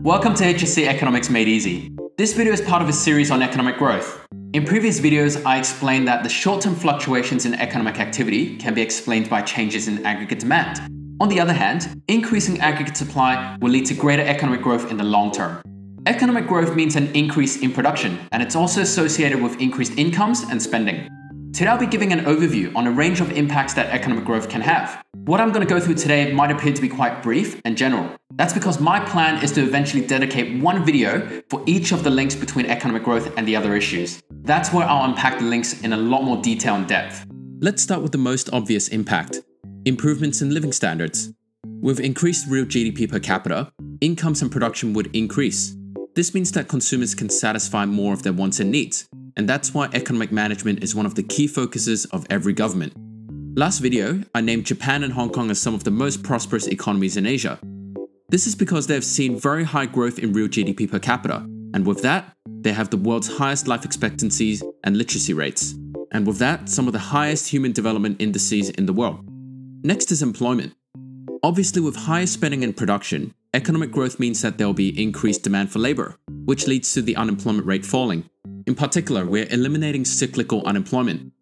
Welcome to HSC Economics Made Easy. This video is part of a series on economic growth. In previous videos, I explained that the short-term fluctuations in economic activity can be explained by changes in aggregate demand. On the other hand, increasing aggregate supply will lead to greater economic growth in the long term. Economic growth means an increase in production, and it's also associated with increased incomes and spending. Today I'll be giving an overview on a range of impacts that economic growth can have. What I'm going to go through today might appear to be quite brief and general. That's because my plan is to eventually dedicate one video for each of the links between economic growth and the other issues. That's where I'll unpack the links in a lot more detail and depth. Let's start with the most obvious impact: improvements in living standards. With increased real GDP per capita, incomes and production would increase. This means that consumers can satisfy more of their wants and needs, and that's why economic management is one of the key focuses of every government. Last video, I named Japan and Hong Kong as some of the most prosperous economies in Asia. This is because they have seen very high growth in real GDP per capita, and with that, they have the world's highest life expectancies and literacy rates. And with that, some of the highest human development indices in the world. Next is employment. Obviously, with higher spending and production, economic growth means that there will be increased demand for labor, which leads to the unemployment rate falling. In particular, we're eliminating cyclical unemployment.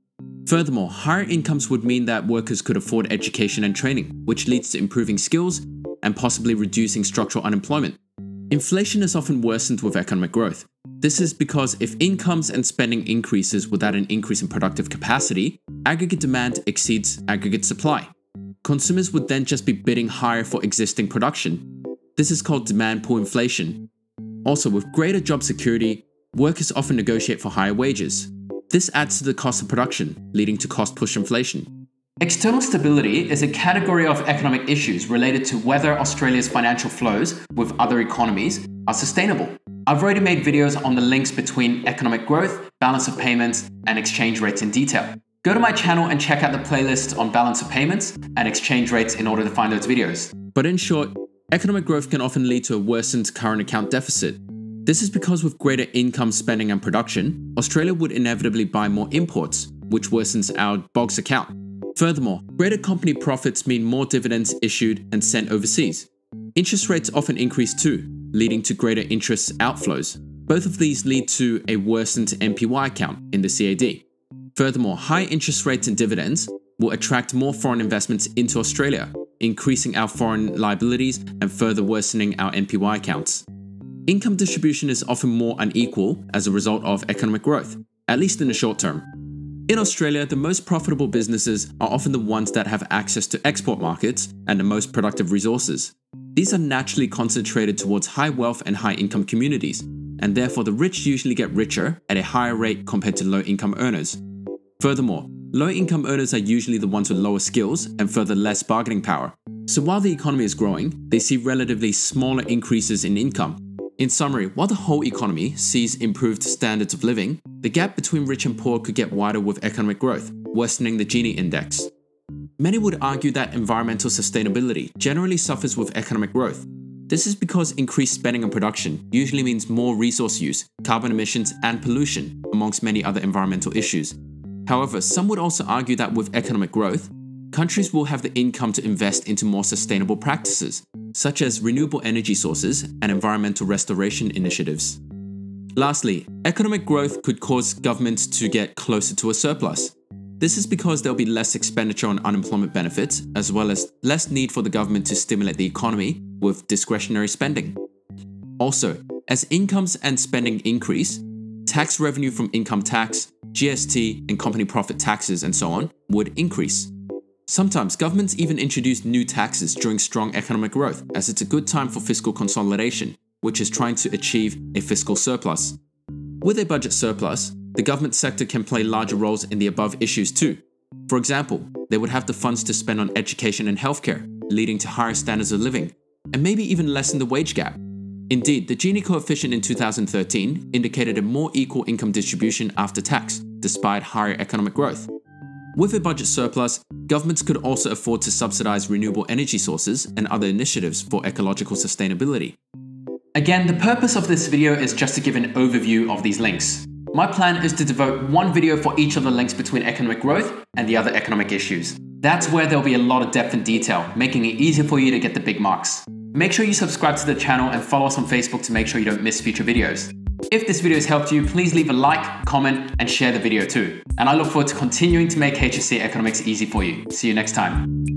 Furthermore, higher incomes would mean that workers could afford education and training, which leads to improving skills and possibly reducing structural unemployment. Inflation is often worsened with economic growth. This is because if incomes and spending increases without an increase in productive capacity, aggregate demand exceeds aggregate supply. Consumers would then just be bidding higher for existing production. This is called demand pull inflation. Also, with greater job security, workers often negotiate for higher wages. This adds to the cost of production, leading to cost push inflation. External stability is a category of economic issues related to whether Australia's financial flows with other economies are sustainable. I've already made videos on the links between economic growth, balance of payments, and exchange rates in detail. Go to my channel and check out the playlists on balance of payments and exchange rates in order to find those videos. But in short, economic growth can often lead to a worsened current account deficit. This is because with greater income, spending and production, Australia would inevitably buy more imports, which worsens our BOGS account. Furthermore, greater company profits mean more dividends issued and sent overseas. Interest rates often increase too, leading to greater interest outflows. Both of these lead to a worsened NPY account in the CAD. Furthermore, high interest rates and dividends will attract more foreign investments into Australia, increasing our foreign liabilities and further worsening our NPY accounts. Income distribution is often more unequal as a result of economic growth, at least in the short term. In Australia, the most profitable businesses are often the ones that have access to export markets and the most productive resources. These are naturally concentrated towards high wealth and high income communities, and therefore the rich usually get richer at a higher rate compared to low income earners. Furthermore, low-income earners are usually the ones with lower skills and further less bargaining power. So while the economy is growing, they see relatively smaller increases in income. In summary, while the whole economy sees improved standards of living, the gap between rich and poor could get wider with economic growth, worsening the Gini index. Many would argue that environmental sustainability generally suffers with economic growth. This is because increased spending on production usually means more resource use, carbon emissions and pollution, amongst many other environmental issues. However, some would also argue that with economic growth, countries will have the income to invest into more sustainable practices, such as renewable energy sources and environmental restoration initiatives. Lastly, economic growth could cause governments to get closer to a surplus. This is because there'll be less expenditure on unemployment benefits, as well as less need for the government to stimulate the economy with discretionary spending. Also, as incomes and spending increase, tax revenue from income tax, GST and company profit taxes and so on would increase. Sometimes governments even introduce new taxes during strong economic growth, as it's a good time for fiscal consolidation, which is trying to achieve a fiscal surplus. With a budget surplus, the government sector can play larger roles in the above issues too. For example, they would have the funds to spend on education and healthcare, leading to higher standards of living, and maybe even lessen the wage gap. Indeed, the Gini coefficient in 2013 indicated a more equal income distribution after tax, despite higher economic growth. With a budget surplus, governments could also afford to subsidize renewable energy sources and other initiatives for ecological sustainability. Again, the purpose of this video is just to give an overview of these links. My plan is to devote one video for each of the links between economic growth and the other economic issues. That's where there'll be a lot of depth and detail, making it easier for you to get the big marks. Make sure you subscribe to the channel and follow us on Facebook to make sure you don't miss future videos. If this video has helped you, please leave a like, comment, and share the video too. And I look forward to continuing to make HSC Economics easy for you. See you next time.